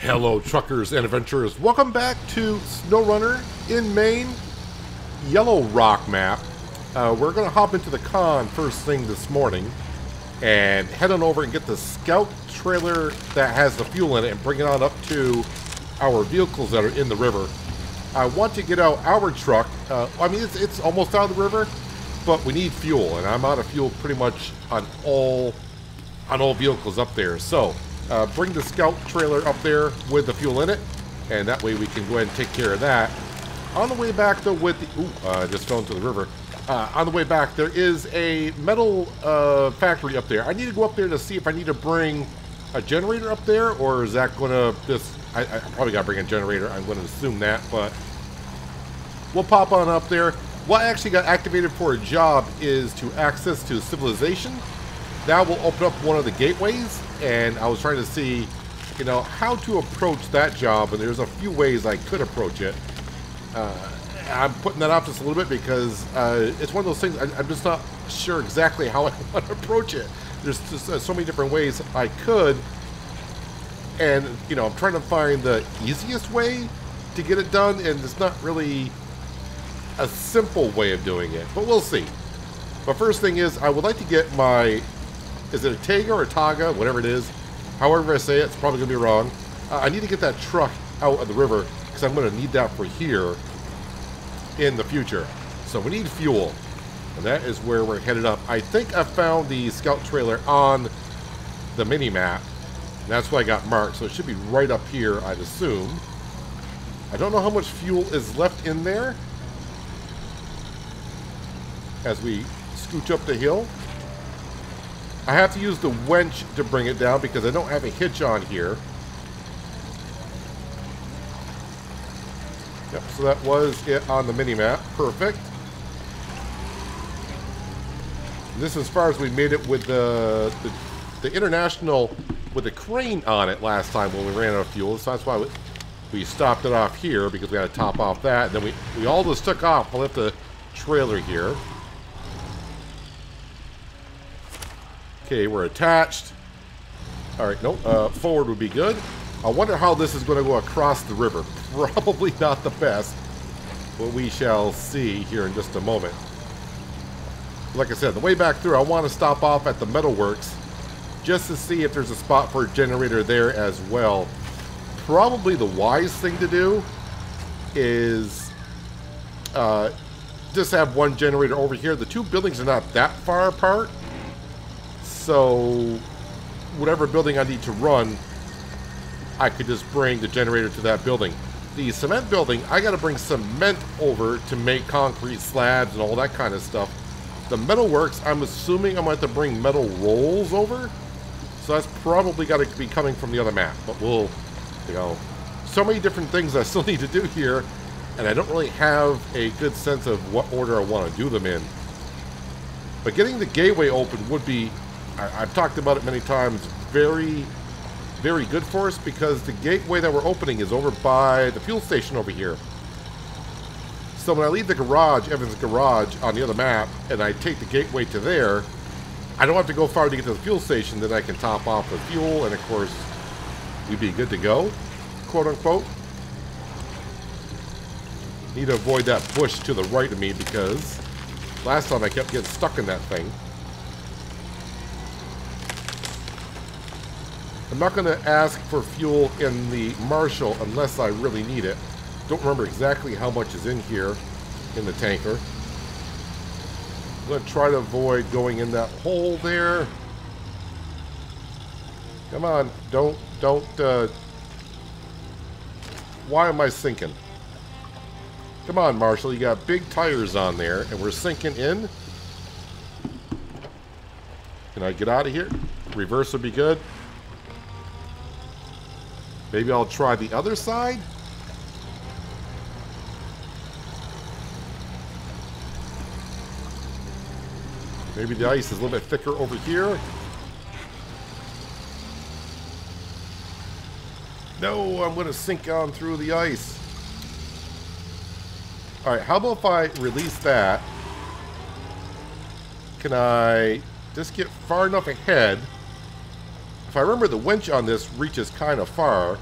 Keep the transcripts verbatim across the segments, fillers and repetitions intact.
Hello truckers and adventurers, welcome back to SnowRunner in Maine, Yellow Rock map. Uh, we're going to hop into the con first thing this morning and head on over and get the scout trailer that has the fuel in it and bring it on up to our vehicles that are in the river. I want to get out our truck, uh, I mean it's, it's almost out of the river, but we need fuel and I'm out of fuel pretty much on all, on all vehicles up there. So. Uh, bring the scout trailer up there with the fuel in it, and that way we can go ahead and take care of that. On the way back, though, with the... Ooh, uh, I just fell into the river. Uh, on the way back, there is a metal uh, factory up there. I need to go up there to see if I need to bring a generator up there, or is that going to just... I, I probably got to bring a generator. I'm going to assume that, but... We'll pop on up there. What I actually got activated for a job is to access to civilization. That will open up one of the gateways, and I was trying to see, you know, how to approach that job, and there's a few ways I could approach it. Uh, I'm putting that off just a little bit because uh, it's one of those things, I, I'm just not sure exactly how I want to approach it. There's just uh, so many different ways I could, and, you know, I'm trying to find the easiest way to get it done, and it's not really a simple way of doing it, but we'll see. But first thing is, I would like to get my... Is it a Tager or a Taga? Whatever it is. However I say it, it's probably going to be wrong. Uh, I need to get that truck out of the river because I'm going to need that for here in the future. So we need fuel. And that is where we're headed up. I think I found the scout trailer on the mini-map. And that's why I got marked. So it should be right up here, I'd assume. I don't know how much fuel is left in there as we scooch up the hill. I have to use the winch to bring it down because I don't have a hitch on here. Yep, so that was it on the mini-map. Perfect. And this is as far as we made it with the, the the International with the crane on it last time when we ran out of fuel. So that's why we, we stopped it off here because we had to top off that. And then we, we all just took off. I left the trailer here. Okay, we're attached. Alright, nope. Uh, forward would be good. I wonder how this is going to go across the river. Probably not the best. But we shall see here in just a moment. Like I said, the way back through, I want to stop off at the metalworks just to see if there's a spot for a generator there as well. Probably the wise thing to do is uh, just have one generator over here. The two buildings are not that far apart. So, whatever building I need to run, I could just bring the generator to that building. The cement building, I gotta bring cement over to make concrete slabs and all that kind of stuff. The metalworks, I'm assuming I'm gonna have to bring metal rolls over. So that's probably gotta be coming from the other map. But we'll, you know, so many different things I still need to do here. And I don't really have a good sense of what order I wanna do them in. But getting the gateway open would be... I've talked about it many times, very, very good for us because the gateway that we're opening is over by the fuel station over here. So when I leave the garage, Evan's garage, on the other map, and I take the gateway to there, I don't have to go far to get to the fuel station, then I can top off with fuel, and of course, we'd be good to go, quote unquote. Need to avoid that bush to the right of me because last time I kept getting stuck in that thing. I'm not going to ask for fuel in the Marshall unless I really need it. Don't remember exactly how much is in here in the tanker. I'm going to try to avoid going in that hole there. Come on, don't, don't, uh... why am I sinking? Come on, Marshall, you got big tires on there, and we're sinking in. Can I get out of here? Reverse would be good. Maybe I'll try the other side? Maybe the ice is a little bit thicker over here. No, I'm going to sink on through the ice. Alright, how about if I release that? Can I just get far enough ahead? If I remember, the winch on this reaches kind of far.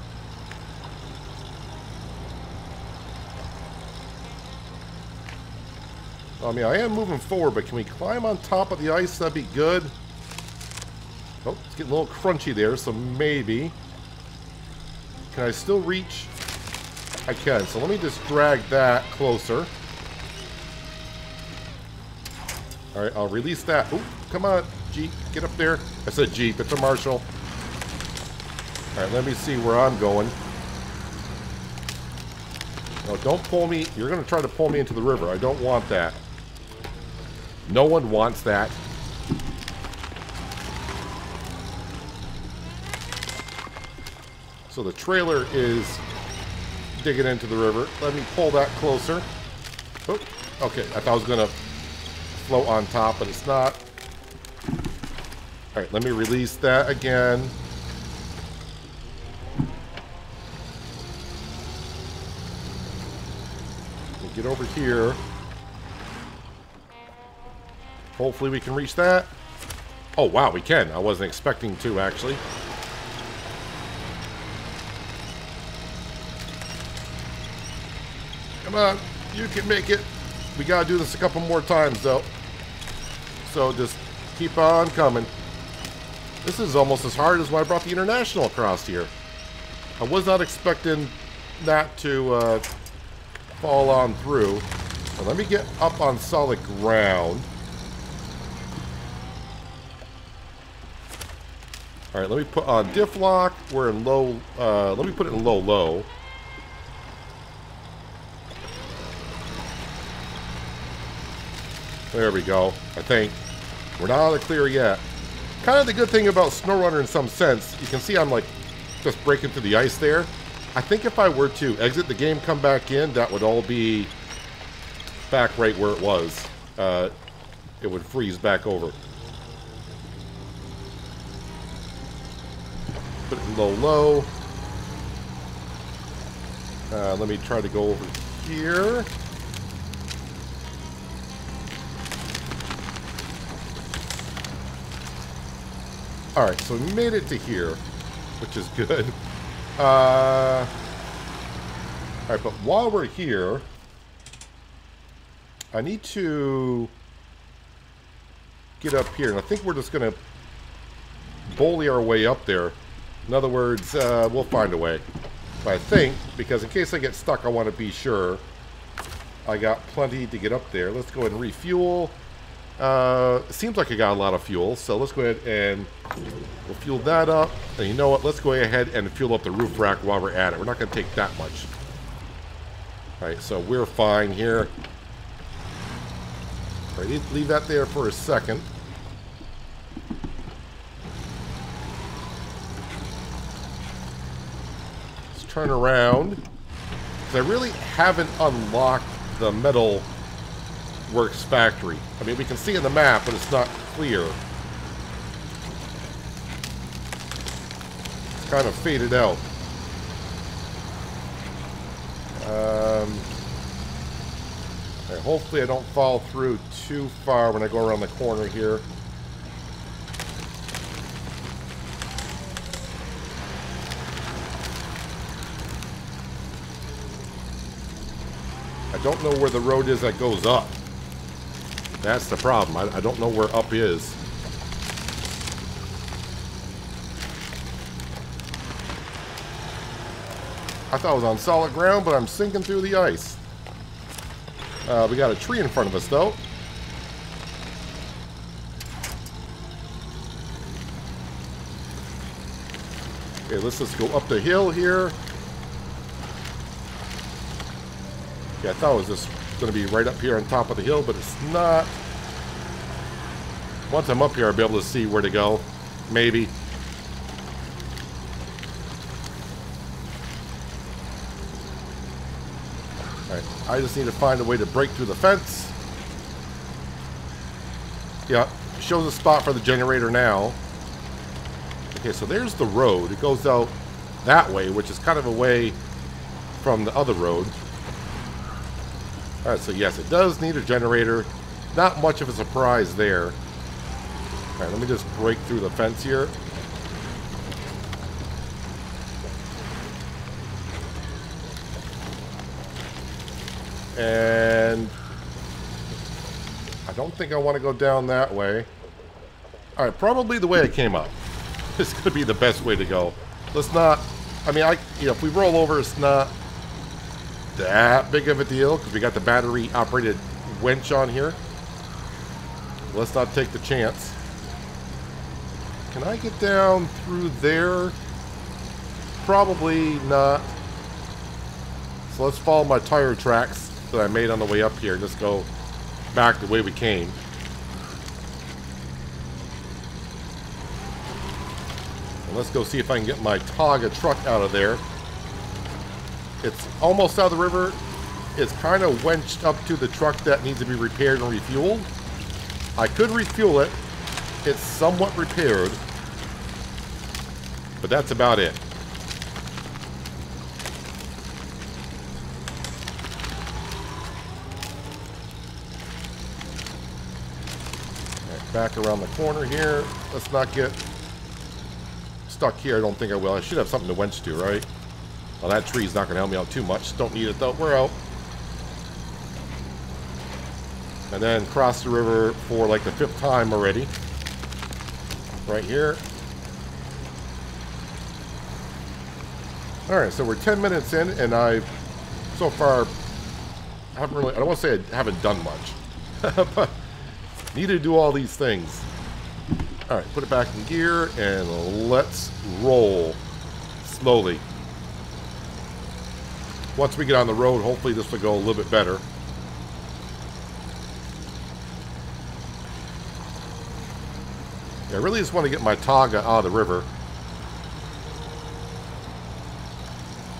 I mean, I am moving forward, but can we climb on top of the ice? That'd be good. Oh, it's getting a little crunchy there, so maybe. Can I still reach? I can. So let me just drag that closer. All right, I'll release that. Ooh, come on, Jeep, get up there. I said Jeep, it's a Marshall. All right, let me see where I'm going. No, don't pull me. You're going to try to pull me into the river. I don't want that. No one wants that. So the trailer is digging into the river. Let me pull that closer. Oh, okay, I thought I was going to float on top, but it's not. All right, let me release that again. Get over here. Hopefully we can reach that. Oh, wow, we can. I wasn't expecting to, actually. Come on. You can make it. We got to do this a couple more times, though. So just keep on coming. This is almost as hard as when I brought the International across here. I was not expecting that to... Uh, fall on through. So let me get up on solid ground. All right, let me put on diff lock. We're in low, uh, let me put it in low, low. There we go, I think. We're not out of clear yet. Kind of the good thing about SnowRunner in some sense, you can see I'm like just breaking through the ice there. I think if I were to exit the game, come back in, that would all be back right where it was. Uh, it would freeze back over. Put it in low, low. Uh, let me try to go over here. All right, so we made it to here, which is good. Uh, all right, but while we're here, I need to get up here, and I think we're just going to bully our way up there. In other words, uh, we'll find a way. But I think, because in case I get stuck, I want to be sure I got plenty to get up there. Let's go ahead and refuel. Uh, it seems like I got a lot of fuel, so let's go ahead and we'll fuel that up. And you know what? Let's go ahead and fuel up the roof rack while we're at it. We're not going to take that much. All right, so we're fine here. All right, leave that there for a second. Let's turn around. Because I really haven't unlocked the metal works factory. I mean, we can see in the map, but it's not clear. It's kind of faded out. Um, okay, hopefully I don't fall through too far when I go around the corner here. I don't know where the road is that goes up. That's the problem. I, I don't know where up is. I thought I was on solid ground, but I'm sinking through the ice. Uh, we got a tree in front of us, though. Okay, let's just go up the hill here. Yeah, I thought it was just going to be right up here on top of the hill, but it's not. Once I'm up here, I'll be able to see where to go. Maybe. Alright, I just need to find a way to break through the fence. Yeah, shows a spot for the generator now. Okay, so there's the road. It goes out that way, which is kind of away from the other road. Alright, so yes, it does need a generator. Not much of a surprise there. Alright, let me just break through the fence here. And don't think I want to go down that way. Alright, probably the way I came up. This could be the best way to go. Let's not... I mean, I, you know, if we roll over, it's not that big of a deal, because we got the battery-operated winch on here. Let's not take the chance. Can I get down through there? Probably not. So let's follow my tire tracks that I made on the way up here. Just go back the way we came. And let's go see if I can get my Taga truck out of there. It's almost out of the river. It's kind of wenched up to the truck that needs to be repaired and refueled. I could refuel it. It's somewhat repaired. But that's about it. Back around the corner here. Let's not get stuck here. I don't think I will. I should have something to winch to, right? Well, that tree's not going to help me out too much. Don't need it, though. We're out. And then cross the river for, like, the fifth time already. Right here. All right, so we're ten minutes in, and I've, so far, I haven't really, I don't want to say I haven't done much. But... need to do all these things. All right, put it back in gear and let's roll slowly. Once we get on the road, hopefully this will go a little bit better. Yeah, I really just want to get my Taga out of the river.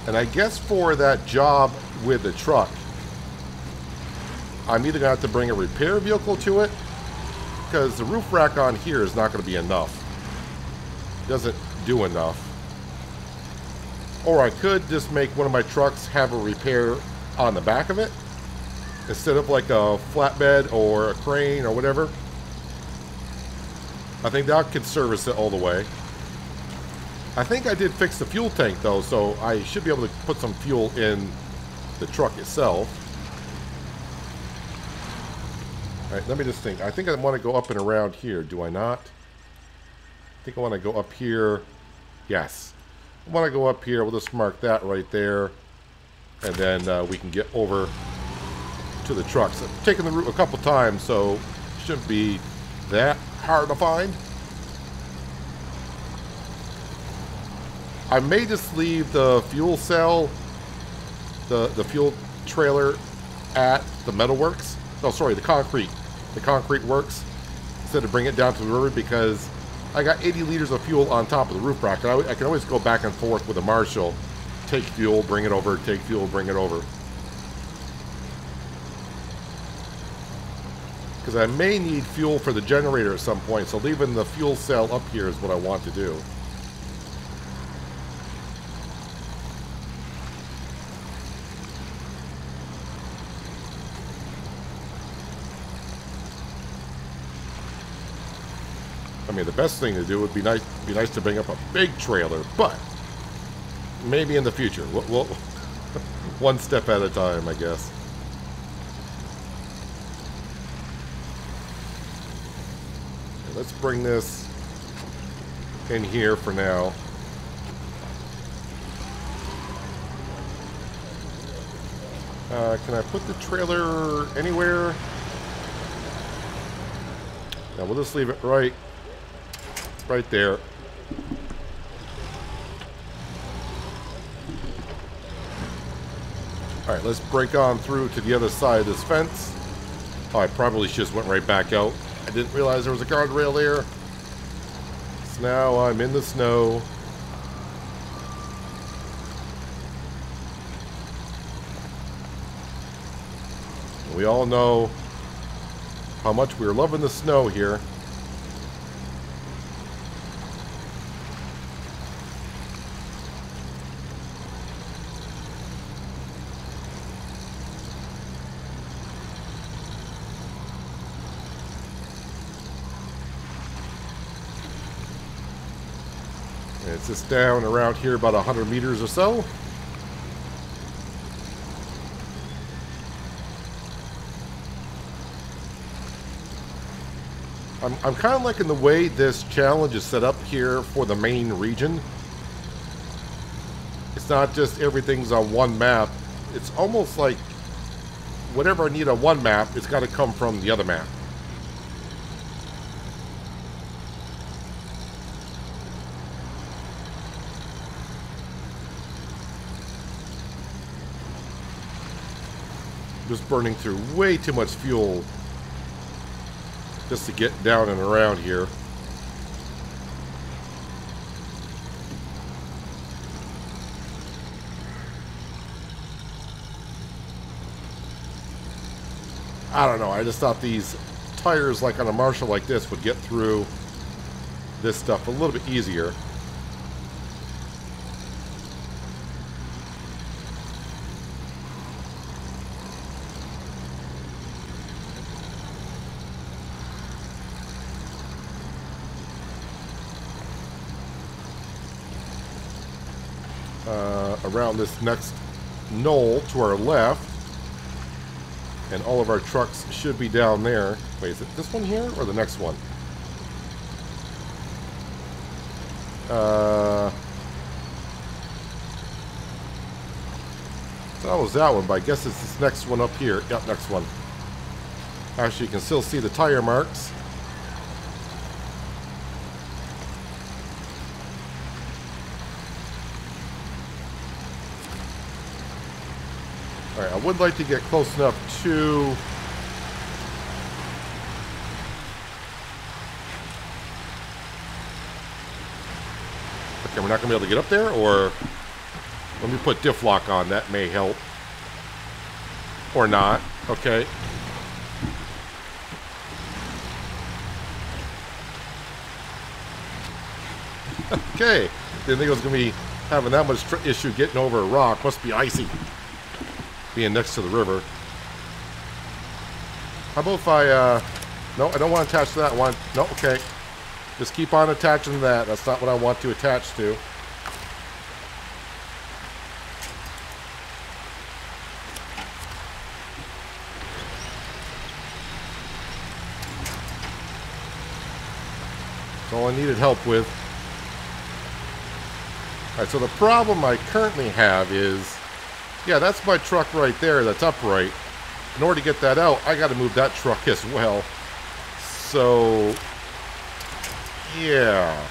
And I guess for that job with the truck, I'm either going to have to bring a repair vehicle to it, because the roof rack on here is not going to be enough. Doesn't do enough. Or I could just make one of my trucks have a repair on the back of it, instead of like a flatbed or a crane or whatever. I think that could service it all the way. I think I did fix the fuel tank though, so I should be able to put some fuel in the truck itself. All right, let me just think. I think I want to go up and around here. Do I not? I think I want to go up here. Yes. I want to go up here. We'll just mark that right there. And then uh, we can get over to the trucks. I've taken the route a couple times, so it shouldn't be that hard to find. I may just leave the fuel cell, the, the fuel trailer at the metalworks. Oh, sorry, the concrete. The concrete works. Instead of bringing it down to the river, because I got eighty liters of fuel on top of the roof rack. And I, I can always go back and forth with a Marshall. Take fuel, bring it over. Take fuel, bring it over. Because I may need fuel for the generator at some point. So leaving the fuel cell up here is what I want to do. I mean, the best thing to do would be nice. Be nice to bring up a big trailer, but maybe in the future. We'll, we'll one step at a time, I guess. Okay, let's bring this in here for now. Uh, can I put the trailer anywhere? Now we'll just leave it right. Right there. Alright, let's break on through to the other side of this fence. Oh, I probably just went right back out. I didn't realize there was a guardrail there. So now I'm in the snow. We all know how much we're loving the snow here. It's just down around here about one hundred meters or so. I'm, I'm kind of liking the way this challenge is set up here for the Maine region. It's not just everything's on one map. It's almost like whatever I need on one map, it's got to come from the other map. Just burning through way too much fuel just to get down and around here. I don't know, I just thought these tires like on a Marshall like this would get through this stuff a little bit easier. Around this next knoll to our left, and all of our trucks should be down there. Wait, is it this one here or the next one? Uh, that was that one, but I guess it's this next one up here. Yep, next one. Actually, you can still see the tire marks. Alright, I would like to get close enough to okay, we're not going to be able to get up there, or let me put diff lock on. That may help. Or not. Okay. Okay. Didn't think I was going to be having that much issue getting over a rock. Must be icy. Being next to the river. How about if I, uh, no, I don't want to attach to that one. No, okay. Just keep on attaching to that. That's not what I want to attach to. That's all I needed help with. All right, so the problem I currently have is yeah, that's my truck right there that's upright. In order to get that out, I got to move that truck as well. So, yeah.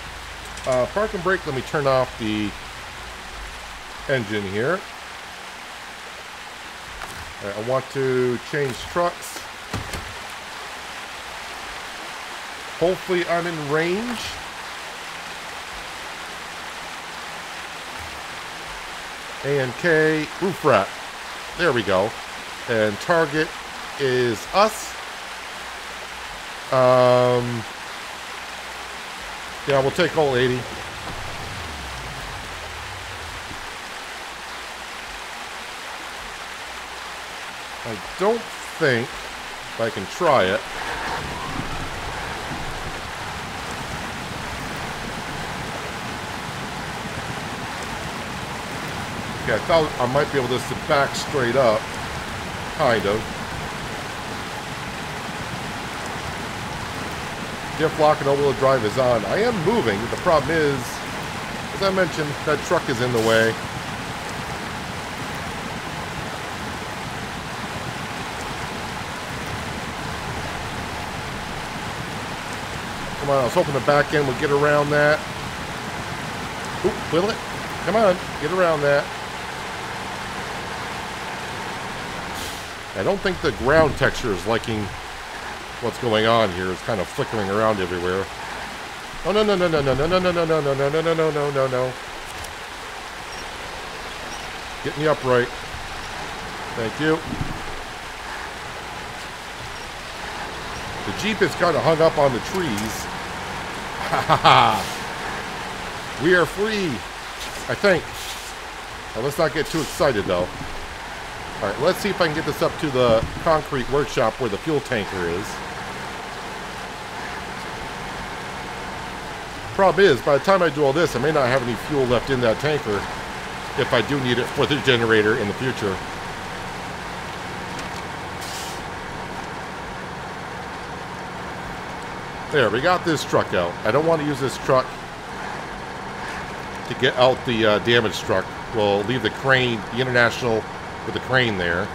Uh, park and brake, let me turn off the engine here. All right, I want to change trucks. Hopefully I'm in range. A N K, roof rat. There we go. And target is us. Um, yeah, we'll take all eighty. I don't think I can try it. Okay, I thought I might be able just to back straight up, kind of. Diff lock and all-wheel drive is on. I am moving. The problem is, as I mentioned, that truck is in the way. Come on, I was hoping the back end would get around that. Oop, will it? Come on, get around that. I don't think the ground texture is liking what's going on here. It's kind of flickering around everywhere. Oh no no no no no no no no no no no no no no no no no. Get me upright. Thank you. The Jeep is kind of hung up on the trees. Ha ha ha! We are free, I think. Now let's not get too excited though. All right, let's see if I can get this up to the concrete workshop where the fuel tanker is. Problem is, by the time I do all this, I may not have any fuel left in that tanker if I do need it for the generator in the future. There, we got this truck out. I don't want to use this truck to get out the uh, damaged truck. We'll leave the crane, the International, with the crane there.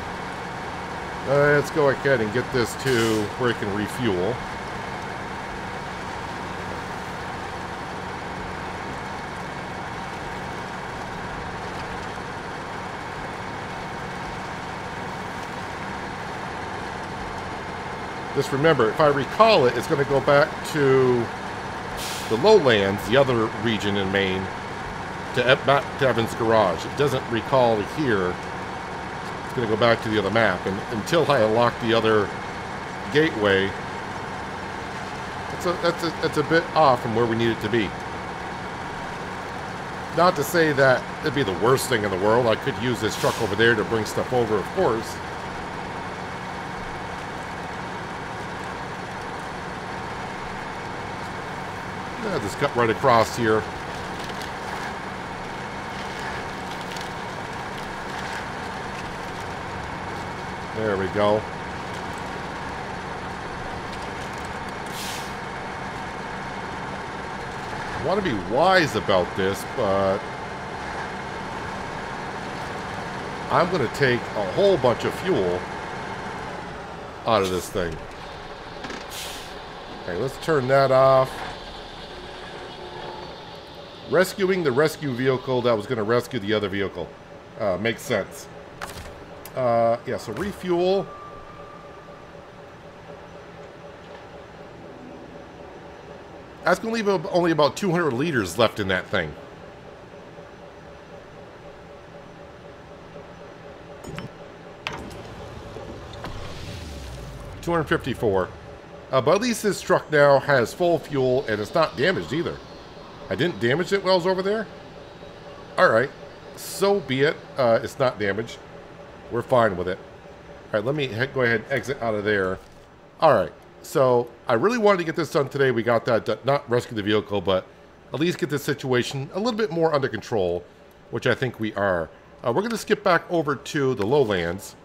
Uh, let's go ahead and get this to where it can refuel. Just remember, if I recall it, it's going to go back to the lowlands, the other region in Maine, to, back to Evan's garage. It doesn't recall here. It's going to go back to the other map. And until I unlock the other gateway, that's a, that's, a, that's a bit off from where we need it to be. Not to say that it'd be the worst thing in the world. I could use this truck over there to bring stuff over, of course. I'll just cut right across here. There we go. I want to be wise about this, but I'm going to take a whole bunch of fuel out of this thing. Okay, let's turn that off. Rescuing the rescue vehicle that was going to rescue the other vehicle. Uh, makes sense. Uh, yeah, so refuel. That's going to leave only about two hundred liters left in that thing. two hundred fifty-four. Uh, but at least this truck now has full fuel and it's not damaged either. I didn't damage it while I was over there? Alright. So be it. Uh, it's not damaged. We're fine with it. Alright, let me go ahead and exit out of there. Alright. So, I really wanted to get this done today. We got that done. Not rescue the vehicle, but at least get this situation a little bit more under control, which I think we are. Uh, we're going to skip back over to the lowlands.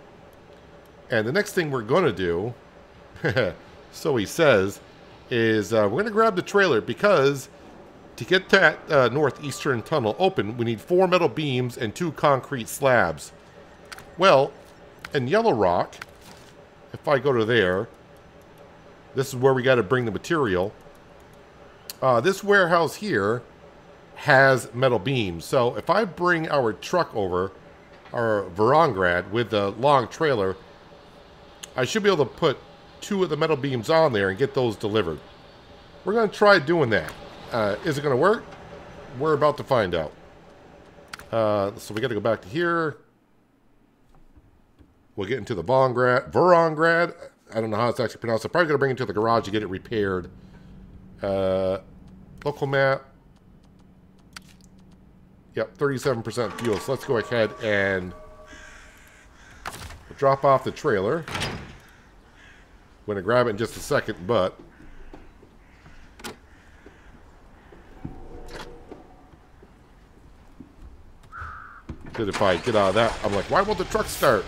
And the next thing we're going to do, so he says, is uh, we're going to grab the trailer because... to get that uh, northeastern tunnel open, we need four metal beams and two concrete slabs. Well, in Yellow Rock, if I go to there, this is where we got to bring the material. Uh, this warehouse here has metal beams. So if I bring our truck over, our Virangrad, with the long trailer, I should be able to put two of the metal beams on there and get those delivered. We're going to try doing that. Uh, is it going to work? We're about to find out. Uh, so we got to go back to here. We'll get into the Vongrad, Vorongrad. I don't know how it's actually pronounced. I'm probably going to bring it to the garage to get it repaired. Uh, local map. Yep, thirty-seven percent fuel. So let's go ahead and drop off the trailer. I'm going to grab it in just a second, but... if I get out of that, I'm like, why won't the truck start?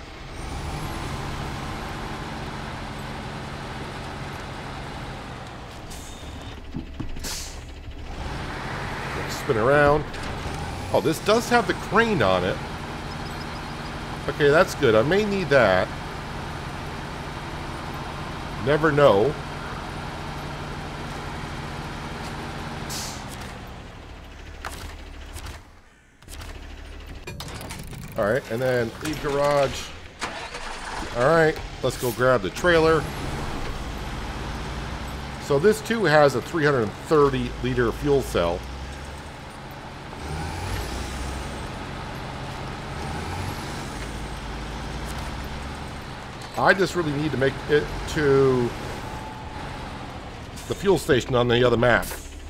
Spin around. Oh, this does have the crane on it. Okay, that's good. I may need that. Never know. Alright, and then leave garage. Alright, let's go grab the trailer. So this too has a three hundred thirty liter fuel cell. I just really need to make it to the fuel station on the other map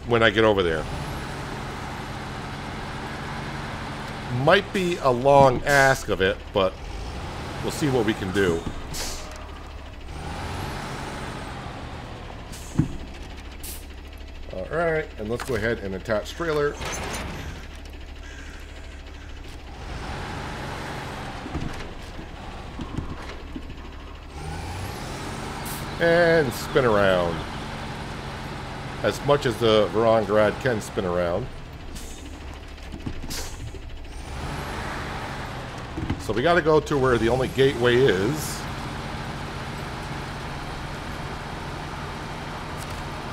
when I get over there. Might be a long ask of it, but we'll see what we can do. Alright, and let's go ahead and attach trailer. And spin around. as much as the Vorongrad can spin around. So we gotta go to where the only gateway is.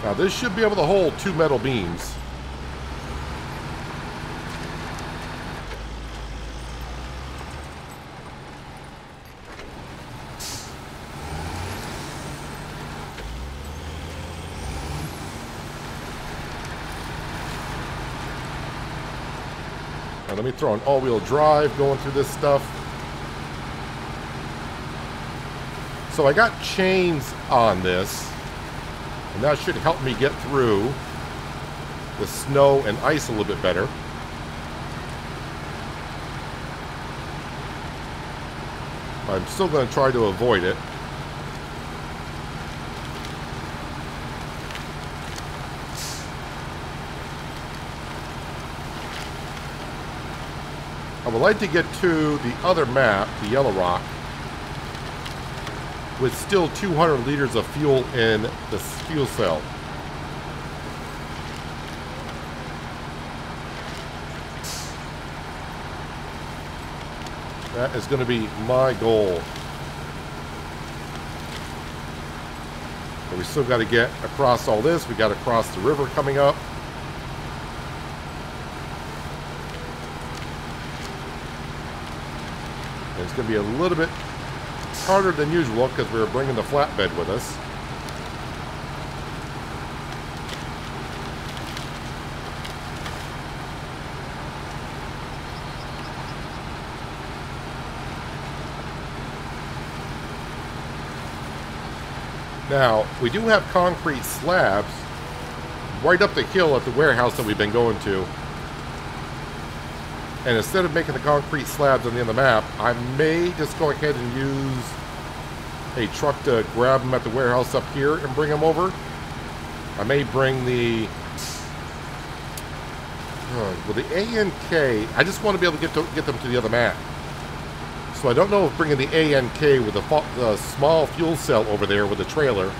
Now this should be able to hold two metal beams. Now let me throw an all-wheel drive going through this stuff. So I got chains on this, and that should help me get through the snow and ice a little bit better. I'm still going to try to avoid it. I would like to get to the other map, the Yellow Rock, with still two hundred liters of fuel in the fuel cell. That is going to be my goal. But we still got to get across all this. We got to cross the river coming up. And it's going to be a little bit harder than usual because we were bringing the flatbed with us. Now, we do have concrete slabs right up the hill at the warehouse that we've been going to. And instead of making the concrete slabs on the end of the map, I may just go ahead and use a truck to grab them at the warehouse up here and bring them over. I may bring the... Uh, well, the A N K, I just want to be able to get, to get them to the other map. So I don't know if bringing the A N K with the, the small fuel cell over there with the trailer,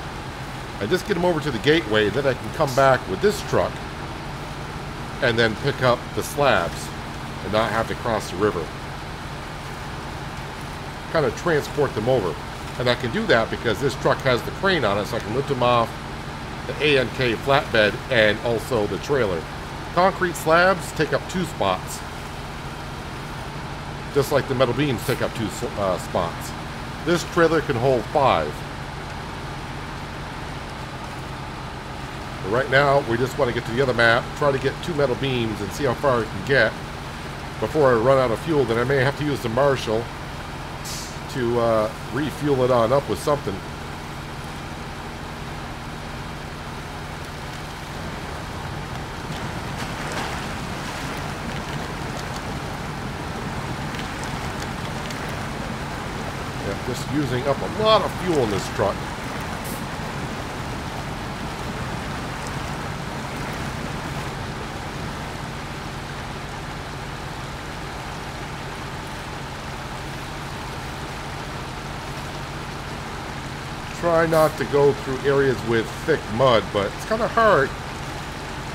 I just get them over to the gateway, then I can come back with this truck and then pick up the slabs and not have to cross the river. Kind of transport them over. And I can do that because this truck has the crane on it, so I can lift them off the A N K flatbed and also the trailer. Concrete slabs take up two spots, just like the metal beams take up two uh, spots. This trailer can hold five. But right now, we just want to get to the other map, try to get two metal beams and see how far we can get. Before I run out of fuel, then I may have to use the Marshall to uh, refuel it on up with something. Yeah, just using up a lot of fuel in this truck. Try not to go through areas with thick mud, but it's kind of hard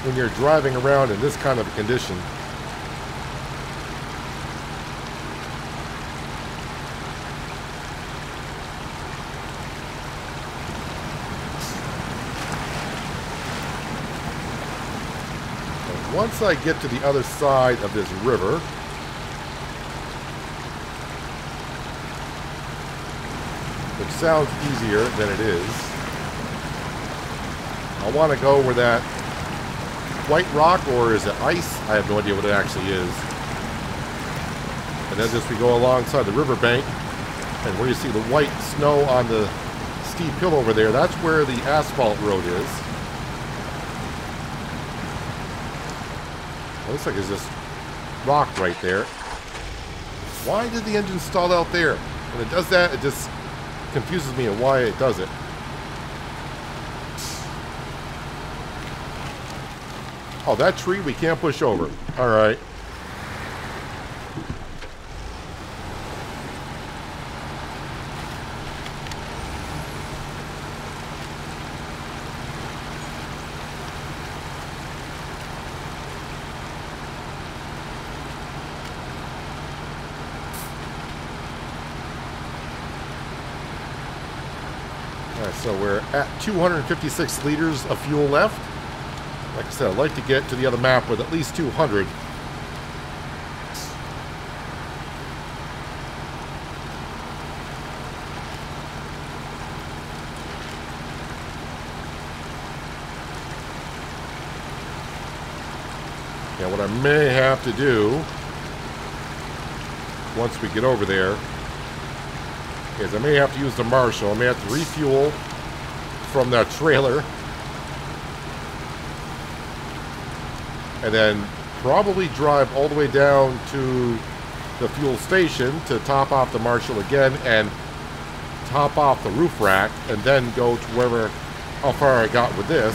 when you're driving around in this kind of a condition. But once I get to the other side of this river, which sounds easier than it is. I want to go where that white rock, or is it ice? I have no idea what it actually is. And then just we go alongside the riverbank, and where you see the white snow on the steep hill over there, that's where the asphalt road is. It looks like it's just rock right there. Why did the engine stall out there? When it does that, it just confuses me and why it does it. Oh, that tree we can't push over. All right. All right, so we're at two hundred fifty-six liters of fuel left. Like I said, I'd like to get to the other map with at least two hundred. Yeah, what I may have to do once we get over there is I may have to use the Marshall. I may have to refuel from that trailer. And then probably drive all the way down to the fuel station to top off the Marshall again and top off the roof rack and then go to wherever, how far I got with this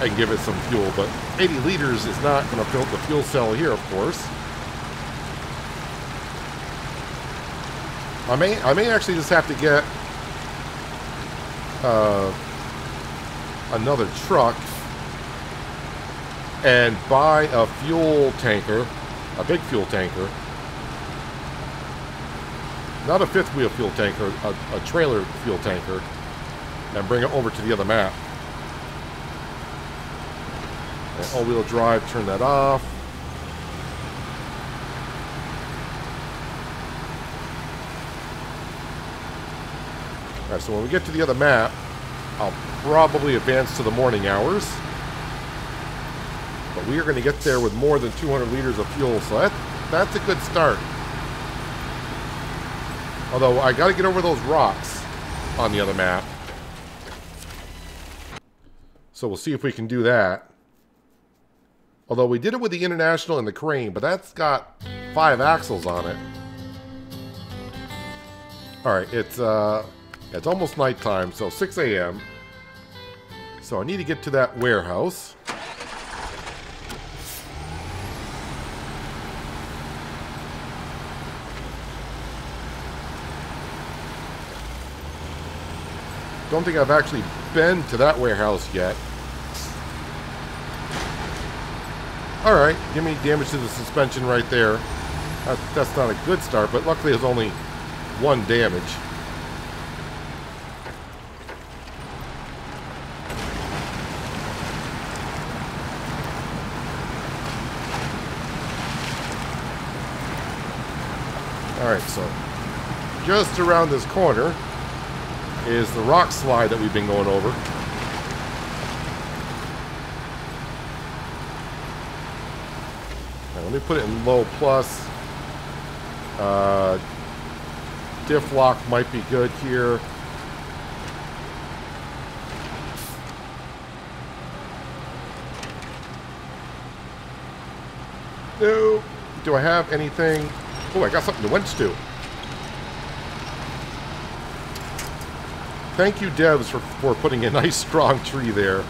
and give it some fuel. But eighty liters is not going to fill the fuel cell here, of course. I may, I may actually just have to get uh, another truck and buy a fuel tanker, a big fuel tanker. Not a fifth wheel fuel tanker, a, a trailer fuel tanker, and bring it over to the other map. And all-wheel drive, turn that off. All right, so when we get to the other map, I'll probably advance to the morning hours. But we are going to get there with more than two hundred liters of fuel, so that, that's a good start. Although, I got to get over those rocks on the other map. So we'll see if we can do that. Although, we did it with the International and the crane, but that's got five axles on it. Alright, it's, uh... it's almost nighttime, so six A M So I need to get to that warehouse. Don't think I've actually been to that warehouse yet. Alright, give me damage to the suspension right there. That's, that's not a good start, but luckily there's only one damage. Alright, so just around this corner is the rock slide that we've been going over. Now, let me put it in low plus. Uh, diff lock might be good here. No. Do I have anything? Oh, I got something to winch to. Thank you, devs, for, for putting a nice, strong tree there.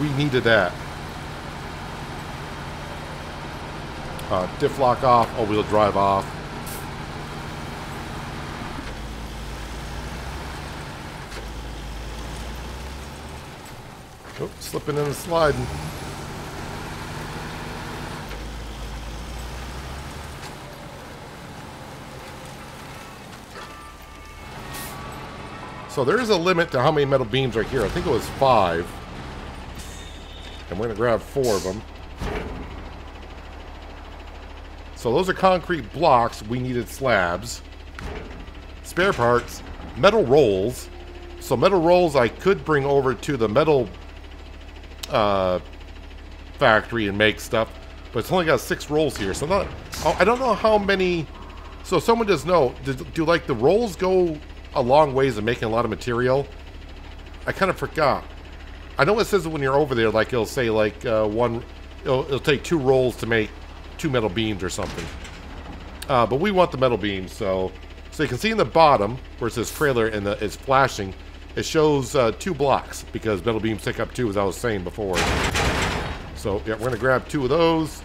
We needed that. Uh, diff lock off, all-wheel drive off. Oh, slipping and sliding. So there is a limit to how many metal beams are here. I think it was five. And we're going to grab four of them. So those are concrete blocks. We needed slabs. Spare parts. Metal rolls. So metal rolls I could bring over to the metal uh, factory and make stuff. But it's only got six rolls here. So not, I don't know how many... So someone does know. Do, do like the rolls go... a long ways of making a lot of material? I kind of forgot. I know it says that when you're over there, like it'll say like uh, one, it'll, it'll take two rolls to make two metal beams or something. Uh, but we want the metal beams, so so you can see in the bottom where it says trailer and the, it's flashing, it shows uh, two blocks because metal beams take up two, as I was saying before. So yeah, we're gonna grab two of those.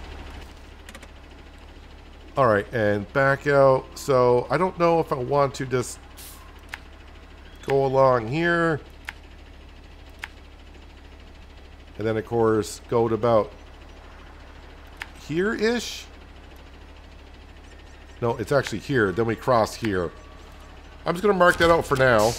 All right, and back out. So I don't know if I want to just go along here, and then of course go to about here-ish. No, it's actually here. Then we cross here. I'm just gonna mark that out for now.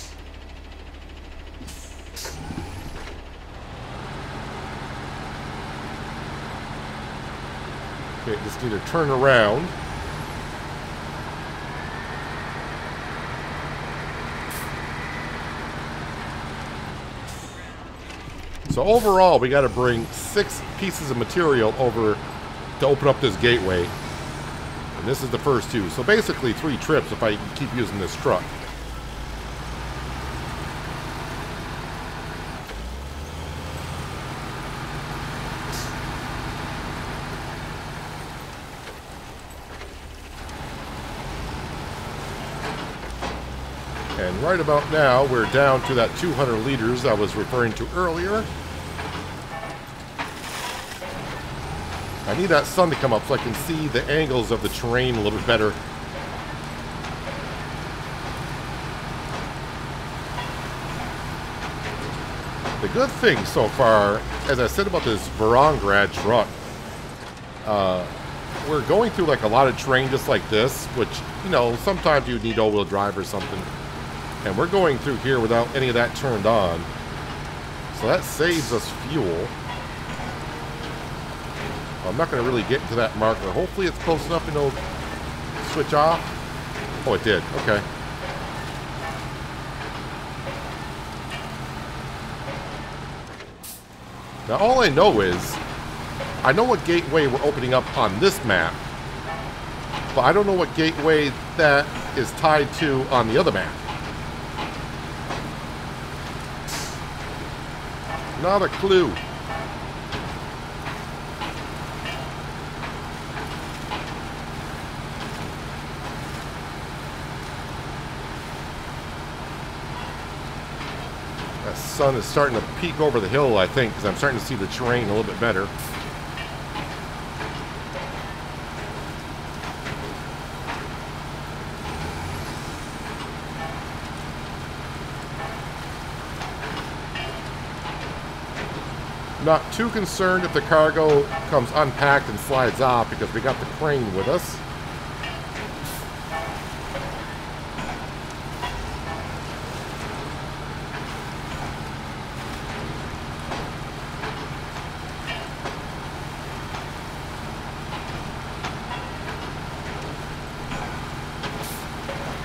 just need to turn around. So overall, we got to bring six pieces of material over to open up this gateway. And this is the first two. So basically three trips if I keep using this truck. And right about now, we're down to that two hundred liters I was referring to earlier. I need that sun to come up so I can see the angles of the terrain a little bit better. The good thing so far, as I said about this Vorongrad truck, uh, we're going through like a lot of terrain just like this, which, you know, sometimes you need all-wheel drive or something. And we're going through here without any of that turned on. So that saves us fuel. I'm not going to really get to that marker. Hopefully it's close enough and it'll switch off. Oh, it did. Okay. Now all I know is, I know what gateway we're opening up on this map. But I don't know what gateway that is tied to on the other map. Not a clue. That sun is starting to peek over the hill, I think, because I'm starting to see the terrain a little bit better. Not too concerned if the cargo comes unpacked and slides off because we got the crane with us.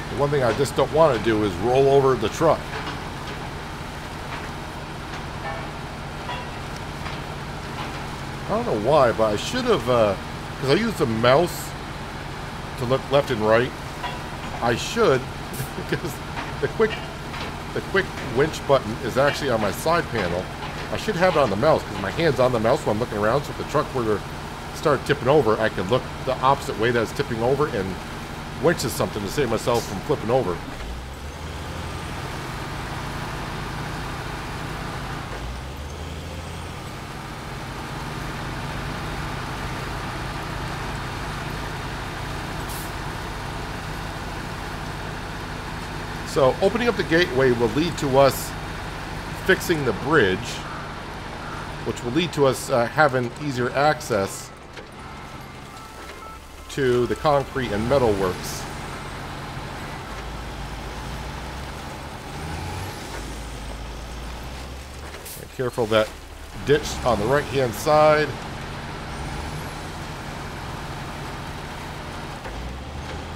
The one thing I just don't want to do is roll over the truck. I don't know why, but I should have, because uh, I used the mouse to look left and right. I should, because the quick, the quick winch button is actually on my side panel. I should have it on the mouse, because my hand's on the mouse when I'm looking around, so if the truck were to start tipping over, I can look the opposite way that it's tipping over and winch is something to save myself from flipping over. So opening up the gateway will lead to us fixing the bridge, which will lead to us uh, having easier access to the concrete and metal works. Be careful of that ditch on the right-hand side.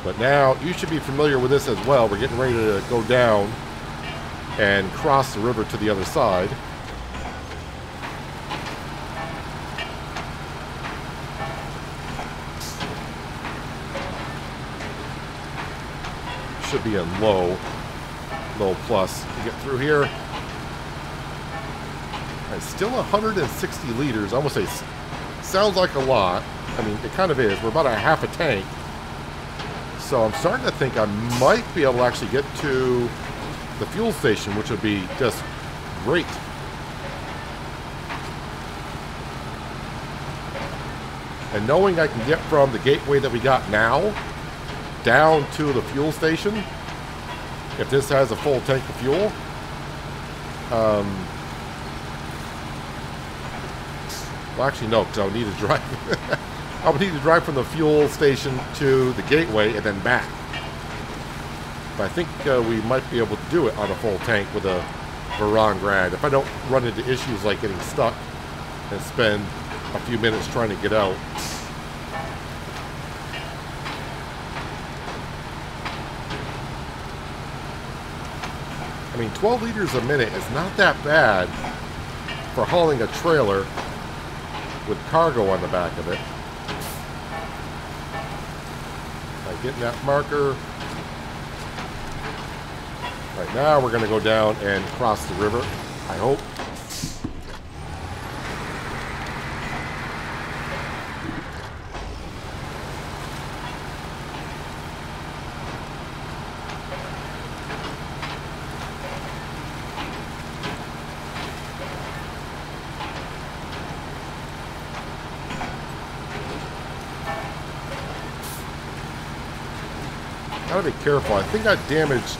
But now, you should be familiar with this as well. We're getting ready to go down and cross the river to the other side. Should be in low, low plus to get through here. It's still one hundred sixty liters. I almost say, sounds like a lot. I mean, it kind of is. We're about a half a tank. So I'm starting to think I might be able to actually get to the fuel station, which would be just great. And knowing I can get from the gateway that we got now down to the fuel station, if this has a full tank of fuel, um, well, actually no, because I would need to drive. I would need to drive from the fuel station to the gateway and then back. But I think uh, we might be able to do it on a full tank with a Vongrad. If I don't run into issues like getting stuck and spend a few minutes trying to get out. I mean, twelve liters a minute is not that bad for hauling a trailer with cargo on the back of it. By getting that marker. Right now we're going to go down and cross the river, I hope. Gotta be careful. I think I damaged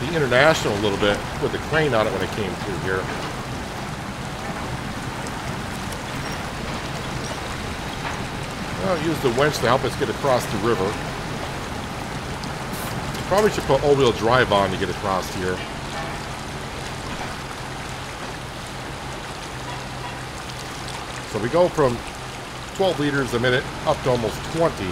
the International a little bit with the crane on it when it came through here. I'll use the winch to help us get across the river. Probably should put all-wheel drive on to get across here. So we go from twelve liters a minute up to almost twenty.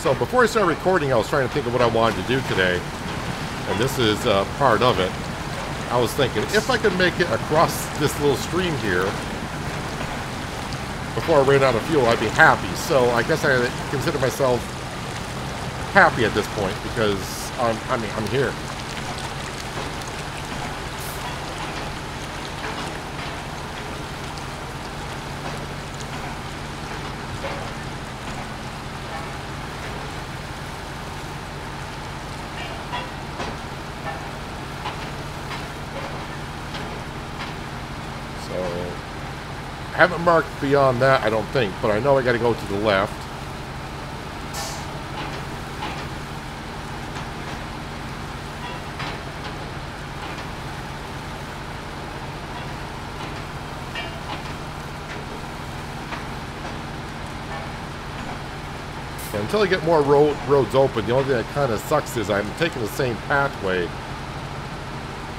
So before I started recording, I was trying to think of what I wanted to do today, and this is uh, part of it. I was thinking, if I could make it across this little stream here before I ran out of fuel, I'd be happy. So I guess I consider myself happy at this point, because I'm, I mean, I'm here. I haven't marked beyond that, I don't think, but I know I gotta go to the left. And until I get more road, roads open, the only thing that kind of sucks is I'm taking the same pathway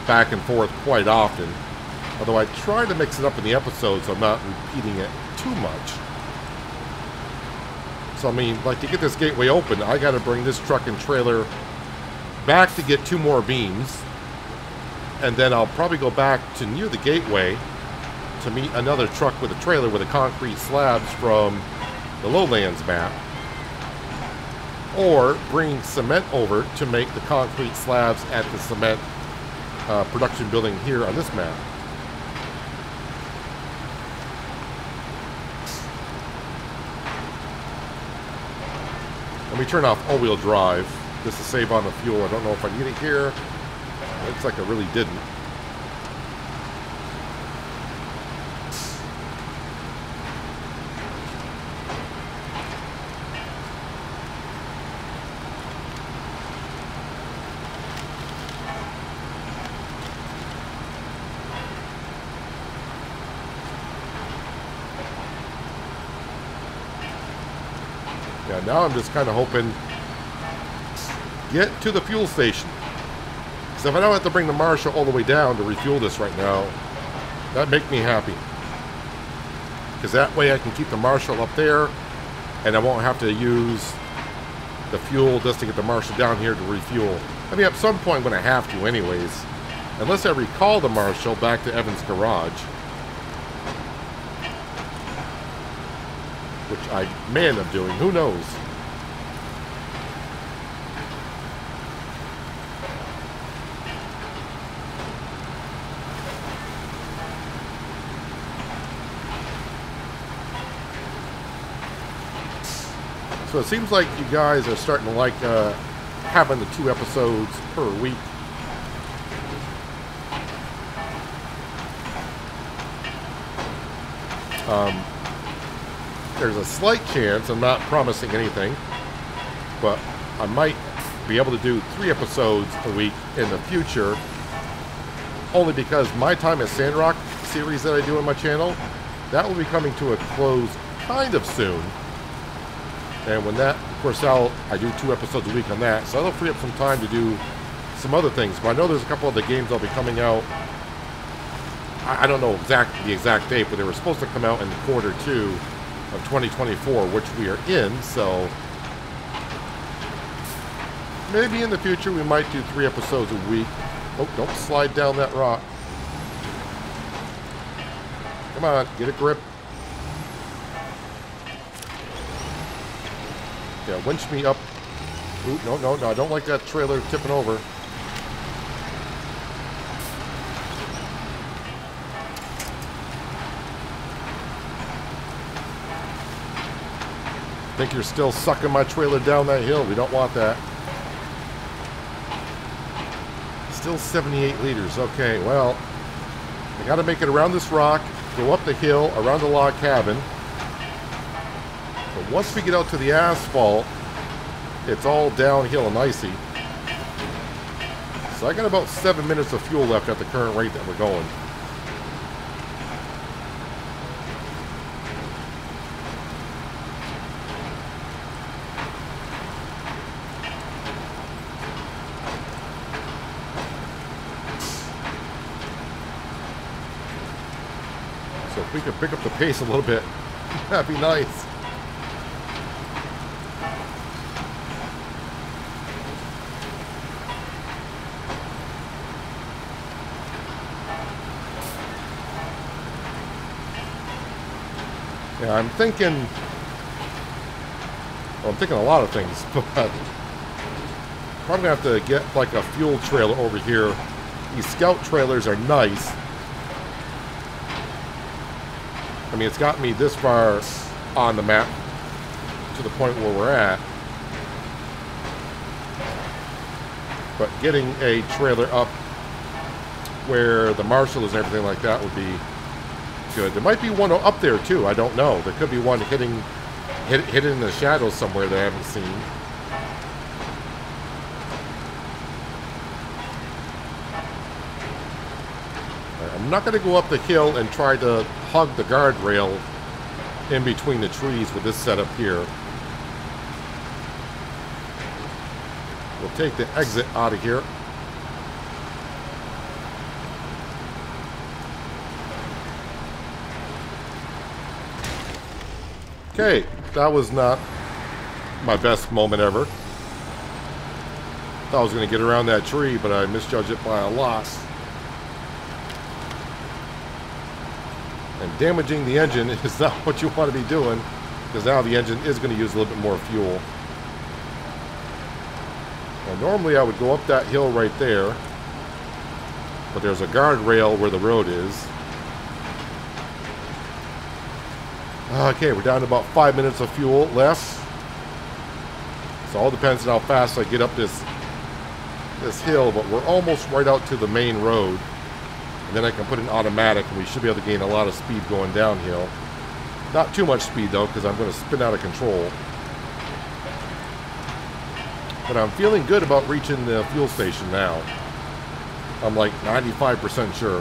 back and forth quite often. Although I try to mix it up in the episodes, I'm not repeating it too much. So, I mean, like, to get this gateway open, I got to bring this truck and trailer back to get two more beams. And then I'll probably go back to near the gateway to meet another truck with a trailer with a concrete slabs from the Lowlands map. Or bring cement over to make the concrete slabs at the cement uh, production building here on this map. We turn off all-wheel drive just to save on the fuel. I don't know if I need it here. Looks like I really didn't. Now I'm just kind of hoping get to the fuel station. Because if I don't have to bring the Marshall all the way down to refuel this right now, that'd make me happy. Because that way I can keep the Marshall up there and I won't have to use the fuel just to get the Marshall down here to refuel. I mean, at some point when I have to anyways. Unless I recall the Marshall back to Evan's garage. Which I may end up doing, who knows? So it seems like you guys are starting to like uh, having the two episodes per week. Um, There's a slight chance, I'm not promising anything, but I might be able to do three episodes a week in the future, only because my Time at Sandrock series that I do on my channel, that will be coming to a close kind of soon. And when that, of course, I'll, I do two episodes a week on that, so that'll free up some time to do some other things. But I know there's a couple other games that'll be coming out I don't know exact the exact date, but they were supposed to come out in quarter two of twenty twenty-four, which we are in, so maybe in the future we might do three episodes a week. Oh, don't slide down that rock. Come on, get a grip. Yeah, winch me up. Ooh, no, no, no, I don't like that trailer tipping over. I think you're still sucking my trailer down that hill. We don't want that. Still seventy-eight liters. Okay, well, I gotta make it around this rock, go up the hill, around the log cabin. But once we get out to the asphalt, it's all downhill and icy. So I got about seven minutes of fuel left at the current rate that we're going. If we could pick up the pace a little bit, that'd be nice. Yeah, I'm thinking... Well, I'm thinking a lot of things, but... Probably have to get, like, a fuel trailer over here. These scout trailers are nice. I mean, it's got me this far on the map to the point where we're at. But getting a trailer up where the Marshall is and everything like that would be good. There might be one up there, too. I don't know. There could be one hitting, hit, hidden in the shadows somewhere that I haven't seen. I'm not going to go up the hill and try to hug the guardrail in between the trees with this setup here. We'll take the exit out of here. Okay, that was not my best moment ever. Thought I was going to get around that tree, but I misjudged it by a lot. And damaging the engine is not what you want to be doing, because now the engine is going to use a little bit more fuel. Now, normally I would go up that hill right there, but there's a guardrail where the road is. Okay, we're down to about five minutes of fuel left. So all depends on how fast I get up this, this hill, but we're almost right out to the main road. And then I can put in automatic, and we should be able to gain a lot of speed going downhill. Not too much speed, though, because I'm going to spin out of control. But I'm feeling good about reaching the fuel station now. I'm like ninety-five percent sure.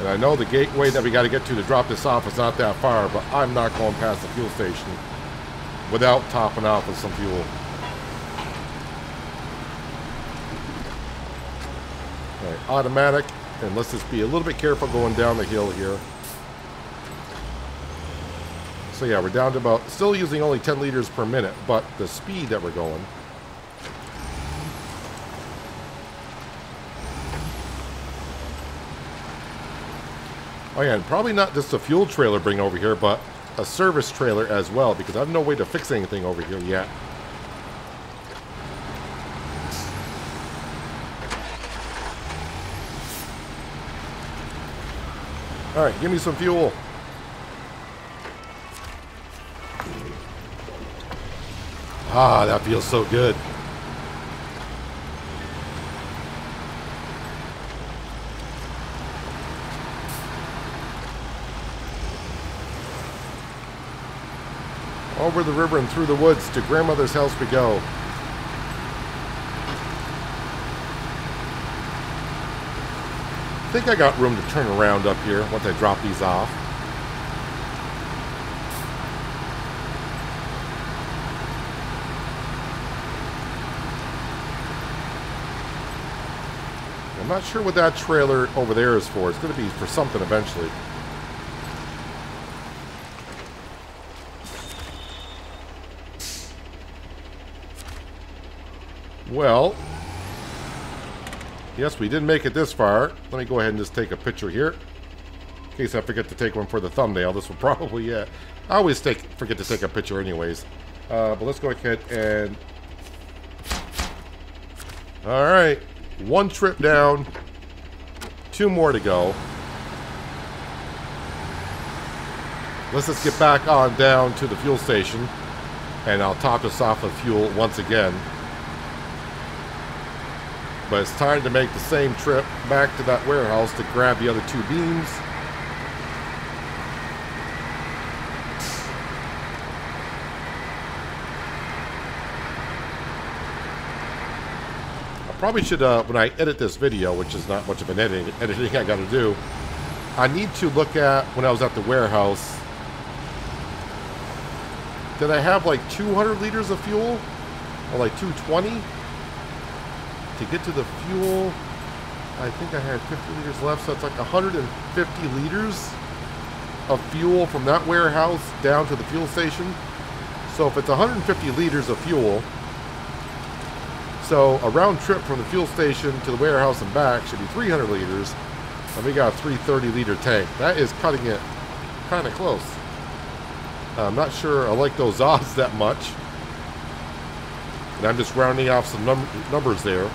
And I know the gateway that we got to get to to drop this off is not that far, but I'm not going past the fuel station without topping off with some fuel. Alright, automatic, and let's just be a little bit careful going down the hill here. So yeah, we're down to about, still using only ten liters per minute, but the speed that we're going. Oh yeah, and probably not just a fuel trailer bring over here, but a service trailer as well, because I have no way to fix anything over here yet. Alright, give me some fuel. Ah, that feels so good. Over the river and through the woods to grandmother's house we go. I think I got room to turn around up here once I drop these off. I'm not sure what that trailer over there is for. It's going to be for something eventually. Well, yes, we did make it this far. Let me go ahead and just take a picture here. In case I forget to take one for the thumbnail, this will probably, yeah. I always take, forget to take a picture anyways. Uh, but let's go ahead and... All right, one trip down, two more to go. Let's just get back on down to the fuel station, and I'll top us off of fuel once again. But it's time to make the same trip back to that warehouse to grab the other two beams. I probably should, uh, when I edit this video, which is not much of an editing, editing I gotta do, I need to look at, when I was at the warehouse, did I have like two hundred liters of fuel? Or like two twenty? To get to the fuel, I think I had fifty liters left, so it's like one hundred fifty liters of fuel from that warehouse down to the fuel station. So if it's one hundred fifty liters of fuel, so a round trip from the fuel station to the warehouse and back should be three hundred liters, and we got a three thirty liter tank. That is cutting it kind of close. I'm not sure I like those odds that much, and I'm just rounding off some num numbers there.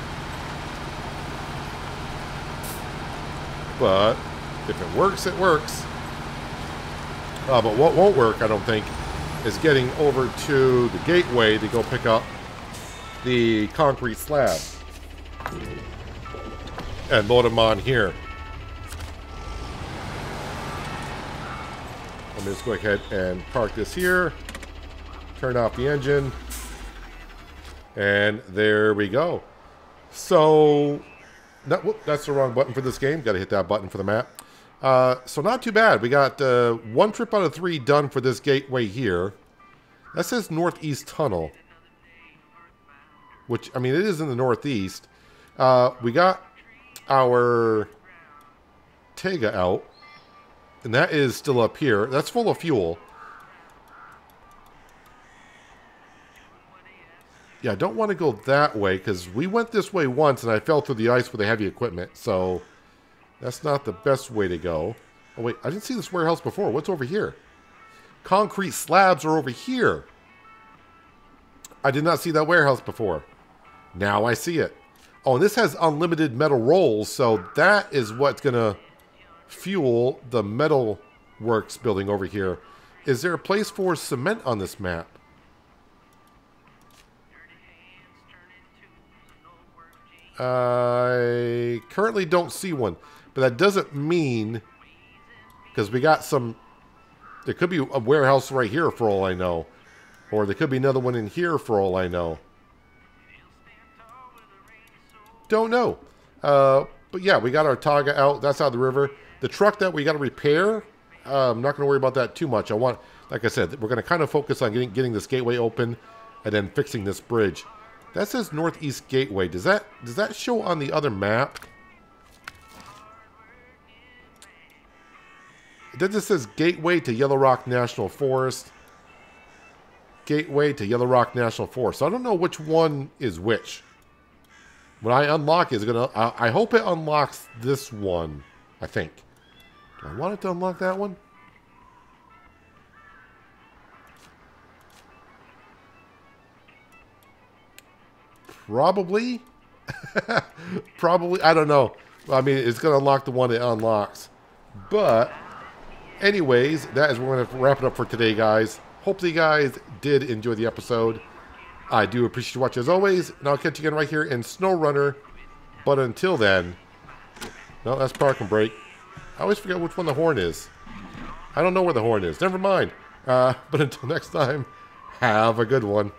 But if it works, it works. Uh, but what won't work, I don't think, is getting over to the gateway to go pick up the concrete slab and load them on here. Let me just go ahead and park this here, turn off the engine, and there we go. So... That, whoop, that's the wrong button for this game. Got to hit that button for the map. Uh, so not too bad. We got uh, one trip out of three done for this gateway here. That says Northeast Tunnel, which, I mean, it is in the Northeast. Uh, we got our Taga out, and that is still up here. That's full of fuel. Yeah, I don't want to go that way, because we went this way once and I fell through the ice with the heavy equipment, so that's not the best way to go. Oh, wait, I didn't see this warehouse before. What's over here? Concrete slabs are over here. I did not see that warehouse before. Now I see it. Oh, and this has unlimited metal rolls, so that is what's going to fuel the metal works building over here. Is there a place for cement on this map? I currently don't see one, but that doesn't mean, because we got some, there could be a warehouse right here for all I know, or there could be another one in here for all I know. Don't know. Uh, but yeah, we got our Taga out. That's out of the river. The truck that we got to repair, uh, I'm not going to worry about that too much. I want, like I said, we're going to kind of focus on getting, getting this gateway open and then fixing this bridge. That says Northeast Gateway. Does that does that show on the other map? Then this says Gateway to Yellow Rock National Forest. Gateway to Yellow Rock National Forest. So I don't know which one is which. When I unlock it, it's gonna. I, I hope it unlocks this one. I think. Do I want it to unlock that one? Probably. Probably. I don't know. I mean, it's going to unlock the one it unlocks. But anyways, that is we're going to wrap it up for today, guys. Hopefully you guys did enjoy the episode. I do appreciate you watching as always. And I'll catch you again right here in SnowRunner. But until then... No, that's park and brake. I always forget which one the horn is. I don't know where the horn is. Never mind. Uh, but until next time, have a good one.